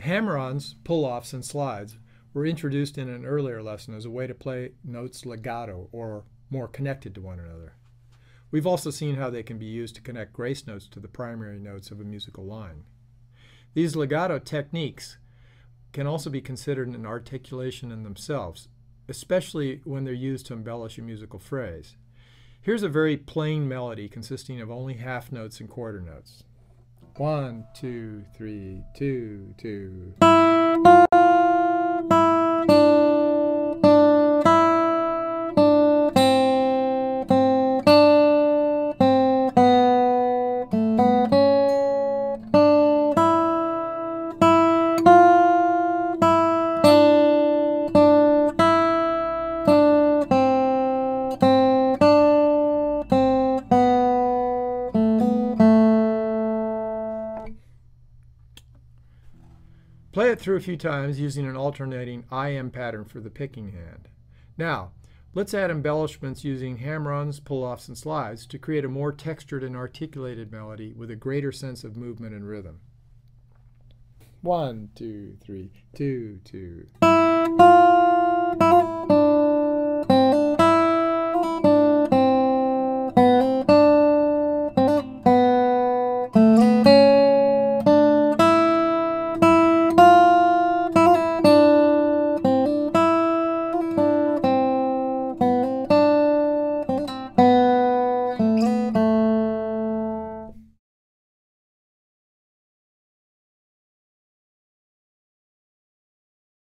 Hammer-ons, pull-offs, and slides were introduced in an earlier lesson as a way to play notes legato, or more connected to one another. We've also seen how they can be used to connect grace notes to the primary notes of a musical line. These legato techniques can also be considered an articulation in themselves, especially when they're used to embellish a musical phrase. Here's a very plain melody consisting of only half notes and quarter notes. 1, 2, 3, 2, 2. Play it through a few times using an alternating IM pattern for the picking hand. Now, let's add embellishments using hammer-ons, pull-offs, and slides to create a more textured and articulated melody with a greater sense of movement and rhythm. 1, 2, 3, 2, 2.